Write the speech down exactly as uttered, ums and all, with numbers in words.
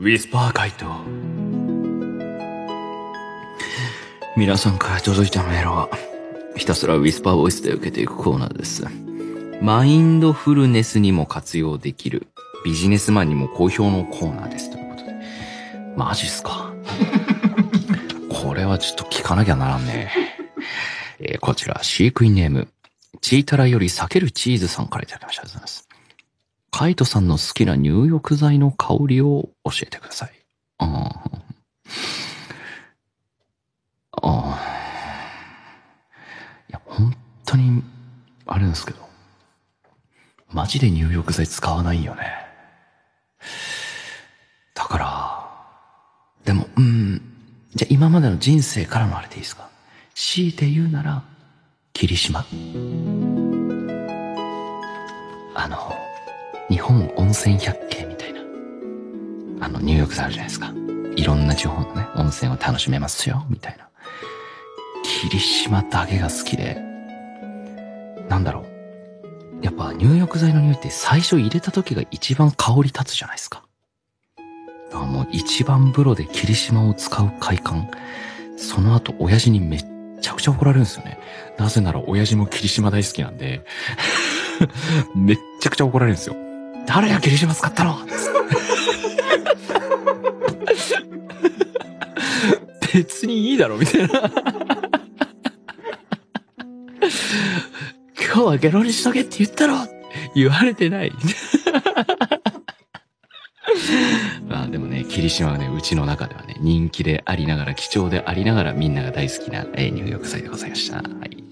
ウィスパー回答。皆さんから届いたメールは、ひたすらウィスパーボイスで受けていくコーナーです。マインドフルネスにも活用できる、ビジネスマンにも好評のコーナーです。ということで。マジっすか。これはちょっと聞かなきゃならんねえ。えー、こちら、飼育員ネーム、チータラより避けるチーズさんからいただきました。ありがとうございます。カイトさんの好きな入浴剤の香りを教えてください。ああ。いや、本当に、あれなんですけど、マジで入浴剤使わないよね。だから、でも、うん、じゃあ今までの人生からのあれでいいですか？強いて言うなら、霧島。あの、日本温泉百景みたいな。あの、入浴剤あるじゃないですか。いろんな地方のね、温泉を楽しめますよ、みたいな。霧島だけが好きで。なんだろう。やっぱ入浴剤の匂いって最初入れた時が一番香り立つじゃないですか。だからもう一番風呂で霧島を使う快感。その後、親父にめっちゃくちゃ怒られるんですよね。なぜなら親父も霧島大好きなんで、めっちゃくちゃ怒られるんですよ。誰が霧島使ったの別にいいだろみたいな今日はゲロにしとけって言ったろ言われてないまあでもね、霧島はね、うちの中ではね、人気でありながら、貴重でありながら、みんなが大好きな入浴剤でございました。はい。